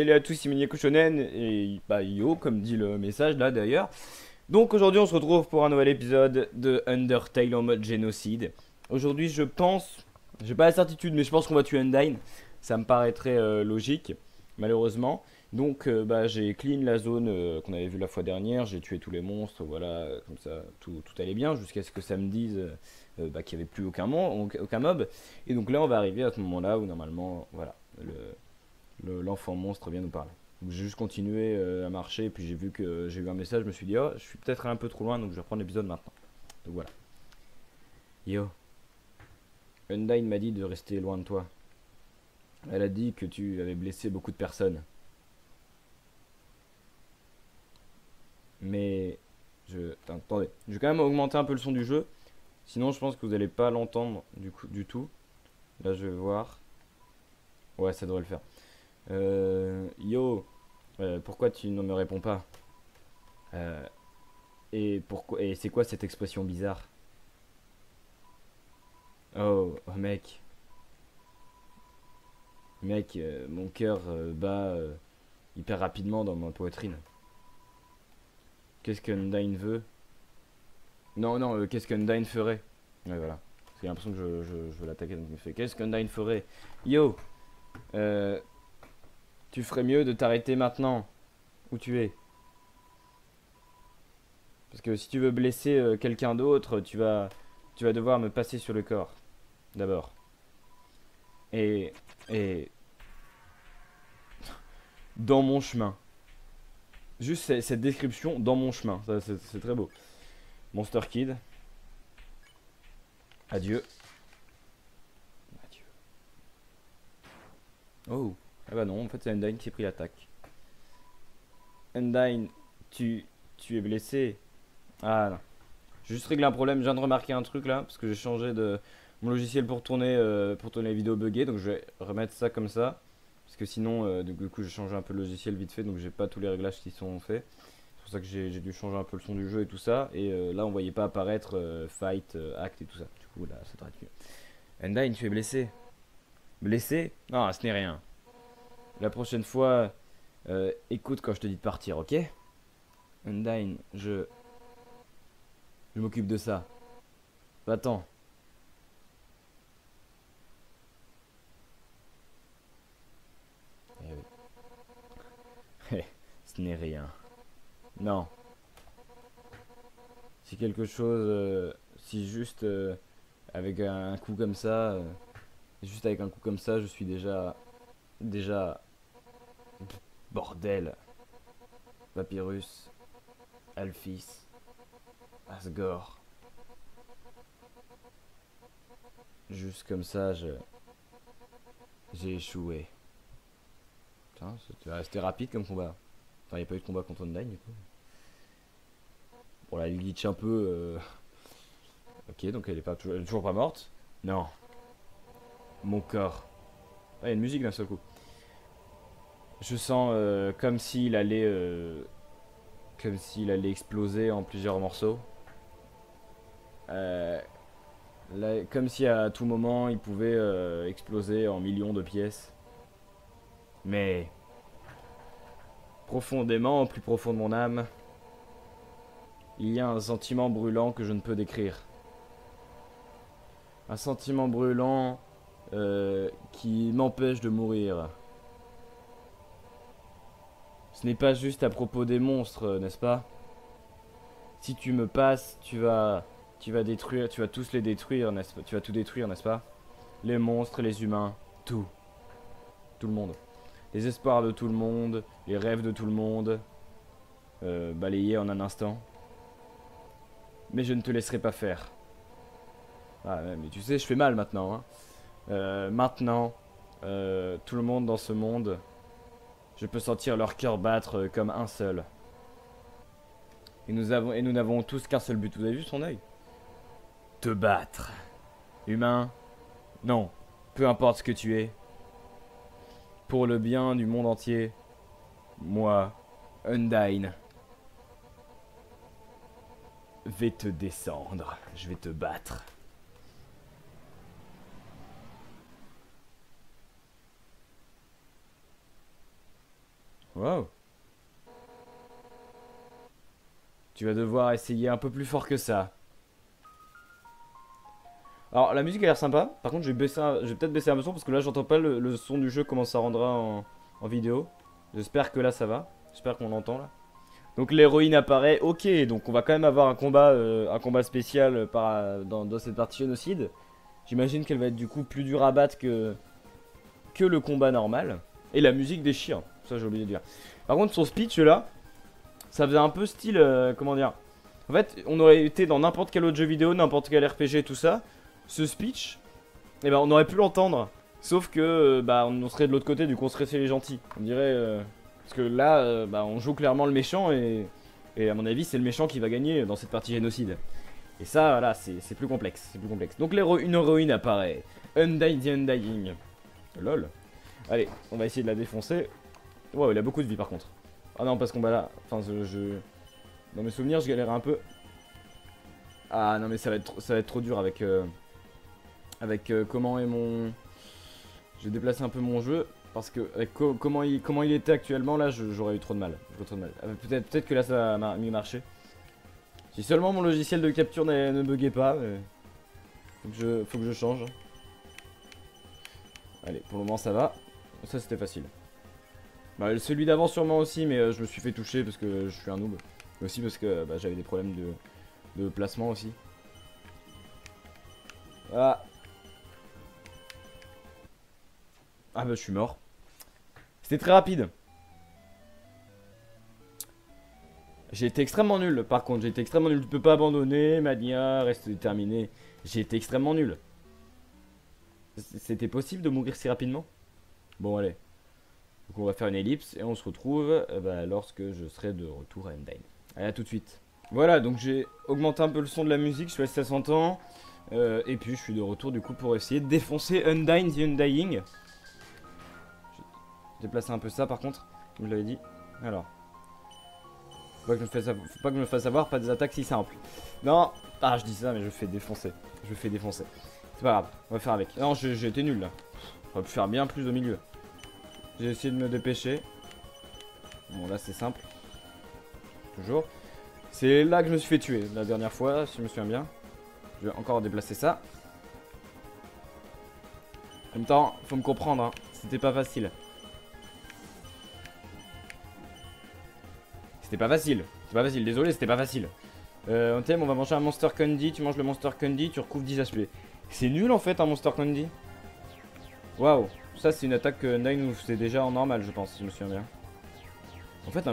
salut à tous, c'est Maniaco Shonen et bah yo, comme dit le message là d'ailleurs. Donc aujourd'hui on se retrouve pour un nouvel épisode de Undertale en mode génocide. Aujourd'hui je pense, j'ai pas la certitude mais je pense qu'on va tuer Undyne. Ça me paraîtrait logique, malheureusement. Donc bah j'ai clean la zone qu'on avait vue la fois dernière, j'ai tué tous les monstres, voilà, comme ça tout allait bien jusqu'à ce que ça me dise bah, qu'il n'y avait plus aucun mob. Et donc là on va arriver à ce moment là où normalement, voilà, l'enfant monstre vient nous parler. Donc j'ai juste continué à marcher, puis j'ai vu que j'ai eu un message, je me suis dit oh, je suis peut-être un peu trop loin, donc je vais reprendre l'épisode maintenant. Donc voilà. Yo. Undyne m'a dit de rester loin de toi. Elle a dit que tu avais blessé beaucoup de personnes. Mais attendez, je vais quand même augmenter un peu le son du jeu. Sinon je pense que vous n'allez pas l'entendre du tout. Là je vais voir. Ouais, ça devrait le faire. Yo, pourquoi tu ne me réponds pas? Et c'est quoi cette expression bizarre? Oh mec. Mec, mon cœur bat hyper rapidement dans ma poitrine. Qu'est-ce qu'Undyne veut? Non, qu'est-ce qu'Undyne ferait? Ouais, voilà. Parce qu'il y a l'impression que je veux l'attaquer, donc je me fais. Qu'est-ce qu'Undyne ferait? Yo, tu ferais mieux de t'arrêter maintenant où tu es. Parce que si tu veux blesser quelqu'un d'autre, tu vas devoir me passer sur le corps. D'abord. Et dans mon chemin. Juste cette description, dans mon chemin. Ça, c'est très beau. Monster Kid. Adieu. Adieu. Oh. Ah bah non, en fait c'est Undyne qui a pris l'attaque. Undyne, tu es blessé. Ah non. J'ai juste réglé un problème, je viens de remarquer un truc là, parce que j'ai changé de mon logiciel pour tourner les vidéos buggées, donc je vais remettre ça comme ça. Parce que sinon, du coup j'ai changé un peu le logiciel vite fait, donc j'ai pas tous les réglages qui sont faits. C'est pour ça que j'ai dû changer un peu le son du jeu et tout ça, et là on voyait pas apparaître fight, act et tout ça. Du coup là ça devrait être mieux. Undyne, tu es blessé. Blessé? Non, ce n'est rien. La prochaine fois, écoute quand je te dis de partir, ok? Undyne, je m'occupe de ça. Va-t'en. Ce n'est rien. Non. Si quelque chose... si juste avec un coup comme ça... juste avec un coup comme ça, je suis déjà... Bordel. Papyrus, Alphys, Asgore. Juste comme ça, j'ai échoué. Putain, c'était rapide comme combat. Enfin, il n'y a pas eu de combat contre Undyne du coup. Bon, là, elle glitch un peu. Ok, donc elle est toujours pas morte. Non. Mon corps. Ah, il y a une musique d'un seul coup. Je sens comme s'il allait exploser en plusieurs morceaux. Là, comme si à tout moment il pouvait exploser en millions de pièces. Mais profondément, au plus profond de mon âme, il y a un sentiment brûlant que je ne peux décrire. Un sentiment brûlant qui m'empêche de mourir. Ce n'est pas juste à propos des monstres, n'est-ce pas? Si tu me passes, tu vas tous les détruire, n'est-ce pas? Tu vas tout détruire, n'est-ce pas? Les monstres, les humains, tout. Tout le monde. Les espoirs de tout le monde, les rêves de tout le monde, balayés en un instant. Mais je ne te laisserai pas faire. Ah, mais tu sais, je fais mal maintenant. Hein. Maintenant, tout le monde dans ce monde... Je peux sentir leur cœur battre comme un seul. Et nous n'avons tous qu'un seul but. Vous avez vu son œil? Te battre. Humain? Non. Peu importe ce que tu es. Pour le bien du monde entier. Moi, Undyne, vais te descendre. Je vais te battre. Wow. Tu vas devoir essayer un peu plus fort que ça. Alors la musique a l'air sympa. Par contre je vais peut-être baisser un peu son parce que là j'entends pas le son du jeu comment ça rendra en vidéo. J'espère que là ça va. J'espère qu'on l'entend là. Donc l'héroïne apparaît. Ok, donc on va quand même avoir un combat spécial dans cette partie génocide. J'imagine qu'elle va être du coup plus dure à battre que le combat normal. Et la musique déchire. Ça j'ai oublié de dire. Par contre son speech là, ça faisait un peu style comment dire. En fait on aurait été dans n'importe quel autre jeu vidéo, n'importe quel RPG tout ça. Ce speech, eh ben on aurait pu l'entendre, sauf que bah on serait de l'autre côté, du coup on serait chez les gentils. On dirait parce que là bah on joue clairement le méchant et à mon avis c'est le méchant qui va gagner dans cette partie génocide. Et ça là voilà, c'est plus complexe, c'est plus complexe. Donc une héroïne apparaît, Undying the Undying. Lol. Allez, on va essayer de la défoncer. Wow, il a beaucoup de vie par contre. Ah non parce qu'on va là, enfin dans mes souvenirs je galérais un peu. Ah non mais ça va être trop dur avec. Comment est mon... J'ai déplacé un peu mon jeu parce que avec comment il était actuellement là j'aurais eu trop de mal. Peut-être que là ça a mieux marché. Si seulement mon logiciel de capture ne buguait pas. Mais... Faut que je change. Allez pour le moment ça va. Ça c'était facile. Bah, celui d'avant sûrement aussi mais je me suis fait toucher parce que je suis un noob. Mais aussi parce que bah, j'avais des problèmes de placement aussi. Ah. Ah bah je suis mort. C'était très rapide. J'ai été extrêmement nul par contre. J'ai été extrêmement nul. Tu peux pas abandonner Mania, reste déterminé. J'ai été extrêmement nul. C'était possible de mourir si rapidement? Bon allez. Donc on va faire une ellipse et on se retrouve bah, lorsque je serai de retour à Undyne. Allez à tout de suite. Voilà donc j'ai augmenté un peu le son de la musique. Je suis resté à 100 ans. Et puis je suis de retour du coup pour essayer de défoncer Undyne the Undying. J'ai déplacé un peu ça par contre, comme je l'avais dit. Alors, faut pas que je me fasse avoir, pas des attaques si simples. Non, ah je dis ça mais je fais défoncer. C'est pas grave, on va faire avec. Non, j'ai été nul là. On va pu faire bien plus au milieu. J'ai essayé de me dépêcher. Bon là c'est simple. Toujours. C'est là que je me suis fait tuer la dernière fois, si je me souviens bien. Je vais encore déplacer ça. En même temps, faut me comprendre, hein. C'était pas facile. Désolé, c'était pas facile. On t'aime, on va manger un Monster Candy. Tu manges le Monster Candy, tu recouvres 10 HP. C'est nul en fait un Monster Candy. Waouh, ça c'est une attaque que Nine nous faisait déjà en normal, je pense, si je me souviens bien. En fait, un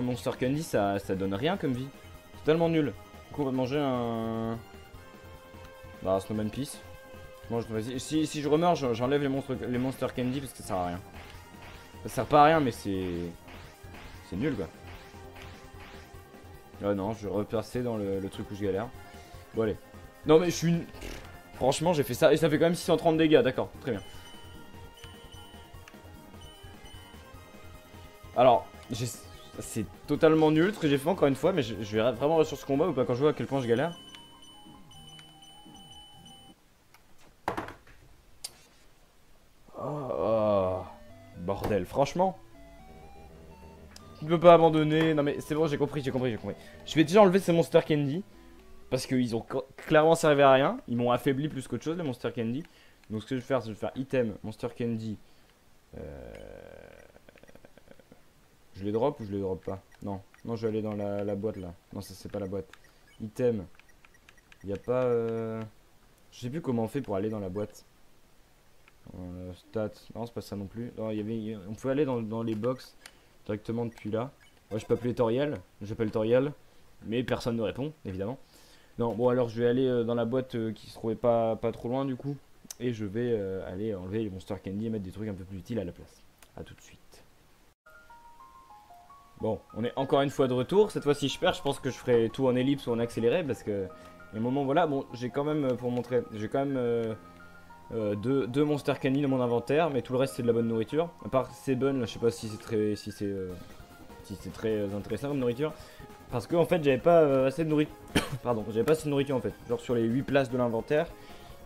Monster Candy, ça donne rien comme vie. C'est tellement nul. Du coup, on va manger un. Bah Snowman Peace. Bon, si je remeurs, j'enlève les Monster Candy parce que ça sert à rien. Ça sert pas à rien mais c'est nul quoi. Ah non, je vais repasser dans le truc où je galère. Bon allez. Non mais je suis... Franchement j'ai fait ça et ça fait quand même 630 dégâts, d'accord, très bien. Alors, c'est totalement nul ce que j'ai fait encore une fois mais je vais vraiment réussir ce combat ou pas quand je vois à quel point je galère. Bordel, franchement. Tu ne peux pas abandonner. Non mais c'est bon, j'ai compris. Je vais déjà enlever ces Monster Candy. Parce qu'ils ont clairement servi à rien. Ils m'ont affaibli plus qu'autre chose les Monster Candy. Donc ce que je vais faire, c'est que je vais faire item, Monster Candy. Je les drop ou je les drop pas? Non, non je vais aller dans la boîte là. Non ça c'est pas la boîte. Item. Il n'y a pas... Je sais plus comment on fait pour aller dans la boîte. Stats, non c'est pas ça non plus. Non, on pouvait aller dans les box directement depuis là. Moi je peux appeler Toriel, j'appelle Toriel, mais personne ne répond évidemment. Non bon alors je vais aller dans la boîte qui se trouvait pas trop loin du coup. Et je vais aller enlever les Monster Candy et mettre des trucs un peu plus utiles à la place. A tout de suite. Bon on est encore une fois de retour. Cette fois-ci je perds, je pense que je ferai tout en ellipse ou en accéléré parce que les moments voilà. Bon j'ai quand même pour montrer, j'ai quand même... deux Monster Candy dans mon inventaire, mais tout le reste c'est de la bonne nourriture. À part ces buns, je sais pas si c'est très, si c'est très intéressant comme nourriture, parce que en fait j'avais pas assez de nourriture. Pardon, j'avais pas assez de nourriture en fait. Genre sur les 8 places de l'inventaire,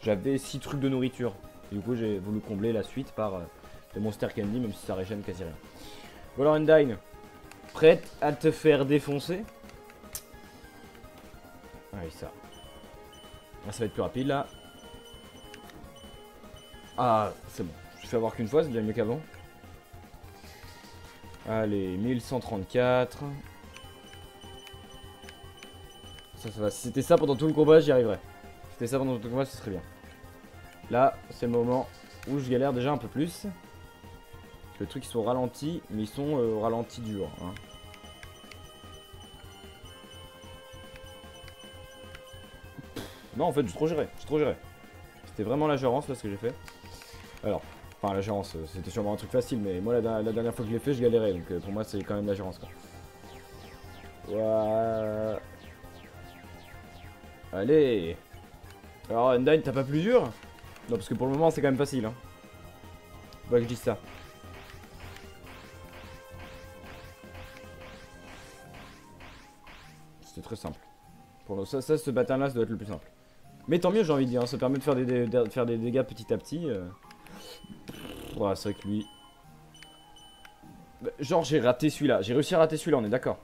j'avais 6 trucs de nourriture. Et du coup j'ai voulu combler la suite par des Monster Candy, même si ça régène quasi rien. Valorendine, prête à te faire défoncer. Ah oui, ça. Ah, ça va être plus rapide là. Ah, c'est bon. Je fais avoir qu'une fois, c'est déjà mieux qu'avant. Allez, 1134. Ça va. Si c'était ça pendant tout le combat, j'y arriverais. Si c'était ça pendant tout le combat, ce serait bien. Là, c'est le moment où je galère déjà un peu plus. Les trucs sont ralentis, mais ils sont ralentis durs. Hein. Non, en fait, j'ai trop géré. C'était vraiment la gérance là ce que j'ai fait. Alors, enfin, la gérance, c'était sûrement un truc facile, mais moi la dernière fois que je l'ai fait, je galérais. Donc pour moi, c'est quand même la gérance. Quoi. Ouah. Allez. Alors, Undyne, t'as pas plus dur? Non, parce que pour le moment, c'est quand même facile. Hein. Faut pas que je dise ça. C'était très simple. Pour nous, ça, ce bâtard-là, ça doit être le plus simple. Mais tant mieux, j'ai envie de dire. Hein, ça permet de faire des dégâts petit à petit. Voilà, c'est vrai que lui... Genre, j'ai raté celui-là. J'ai réussi à rater celui-là, on est d'accord.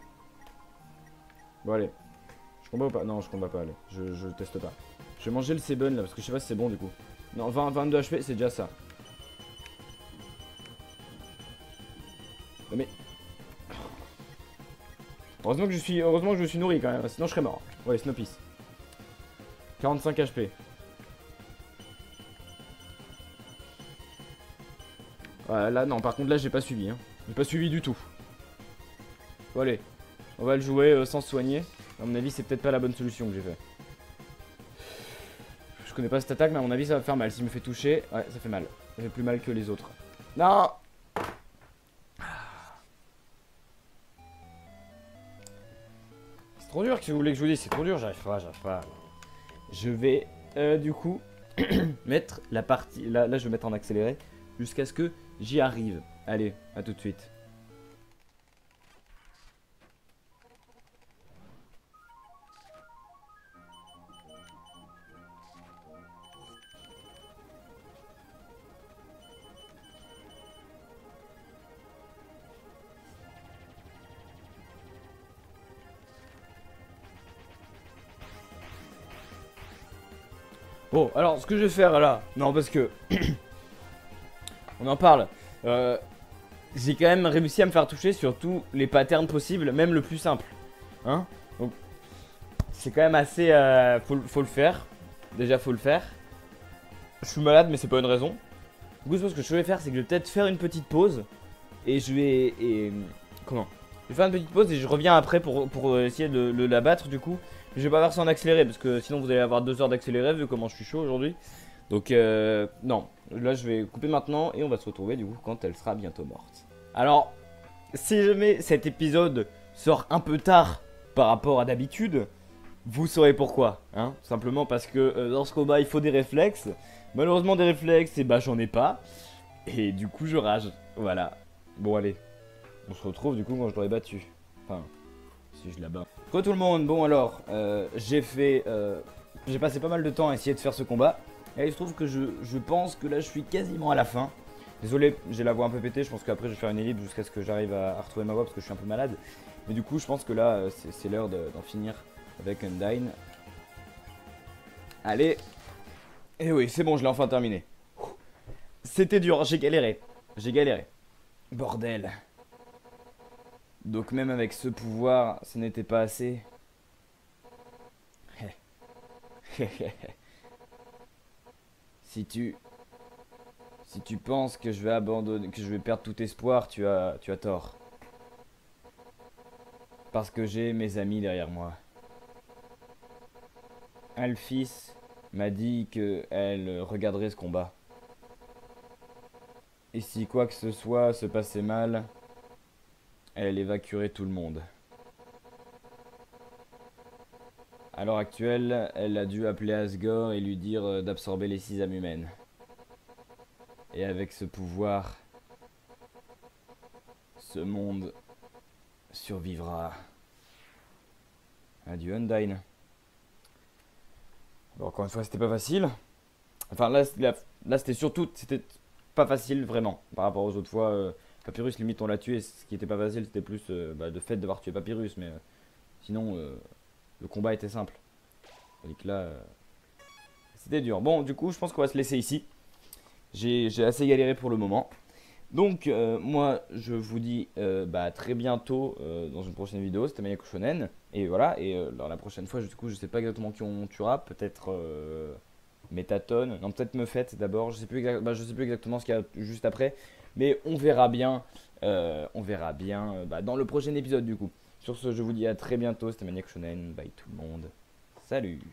Bon, allez. Je combat ou pas? Non, je combat pas, allez. Je teste pas. Je vais manger le Seven, là, parce que je sais pas si c'est bon, du coup. Non, 22 HP, c'est déjà ça. Mais... Heureusement que je suis nourri quand même, sinon je serais mort. Ouais, Snopis. 45 HP. Ouais, là, non, par contre, là, j'ai pas suivi. Hein. J'ai pas suivi du tout. Bon, allez. On va le jouer sans se soigner. A mon avis, c'est peut-être pas la bonne solution que j'ai fait. Je connais pas cette attaque, mais à mon avis, ça va faire mal. S'il me fait toucher, ouais, ça fait mal. Ça fait plus mal que les autres. Non! Trop dur, que si vous voulez que je vous dise, c'est trop dur, j'arrive pas. Je vais du coup mettre la partie, là je vais mettre en accéléré jusqu'à ce que j'y arrive. Allez, à tout de suite. Bon, alors ce que je vais faire là, non parce que on en parle, j'ai quand même réussi à me faire toucher sur tous les patterns possibles, même le plus simple, hein. Donc c'est quand même assez, faut le faire, déjà faut le faire. Je suis malade mais c'est pas une raison. Du coup ce que je vais faire c'est que je vais peut-être faire une petite pause et je vais, je vais faire une petite pause et je reviens après pour essayer de l'abattre du coup. Je vais pas faire ça en accéléré parce que sinon vous allez avoir 2 heures d'accéléré vu comment je suis chaud aujourd'hui. Donc non, là je vais couper maintenant et on va se retrouver du coup quand elle sera bientôt morte. Alors, si jamais cet épisode sort un peu tard par rapport à d'habitude, vous saurez pourquoi. Hein, simplement parce que dans ce combat il faut des réflexes. Malheureusement des réflexes, et bah j'en ai pas. Et du coup je rage, voilà. Bon allez. On se retrouve du coup quand je l'aurai battu. Enfin, si je la bats. Quoi tout le monde, bon alors, j'ai passé pas mal de temps à essayer de faire ce combat. Et il se trouve que je pense que là je suis quasiment à la fin. Désolé, j'ai la voix un peu pétée, je pense qu'après je vais faire une ellipse jusqu'à ce que j'arrive à retrouver ma voix parce que je suis un peu malade. Mais du coup je pense que là c'est l'heure d'en finir avec Undyne. Allez. Et oui, c'est bon, je l'ai enfin terminé. C'était dur, j'ai galéré. Bordel. Donc même avec ce pouvoir, ce n'était pas assez. Si tu penses que je vais abandonner, que je vais perdre tout espoir, tu as tort. Parce que j'ai mes amis derrière moi. Alphys m'a dit qu'elle regarderait ce combat. Et si quoi que ce soit se passait mal, elle évacuerait tout le monde. À l'heure actuelle, elle a dû appeler Asgore et lui dire d'absorber les 6 âmes humaines. Et avec ce pouvoir, ce monde survivra. Adieu Undyne. Bon, encore une fois, c'était pas facile. Enfin, là, c'était surtout... C'était pas facile, vraiment, par rapport aux autres fois... Papyrus, limite, on l'a tué. Ce qui était pas facile, c'était plus de fait d'avoir tué Papyrus. Mais sinon, le combat était simple. Tandis que là, c'était dur. Bon, du coup, je pense qu'on va se laisser ici. J'ai assez galéré pour le moment. Donc, moi, je vous dis très bientôt dans une prochaine vidéo. C'était Maniaco Shonen. Et voilà. Et la prochaine fois, du coup, je sais pas exactement qui on tuera. Peut-être Métatone. Non, peut-être Mephette d'abord. Je sais plus exactement ce qu'il y a juste après. Mais on verra bien. On verra bien dans le prochain épisode, du coup. Sur ce, je vous dis à très bientôt. C'était Maniaco Shonen. Bye tout le monde. Salut.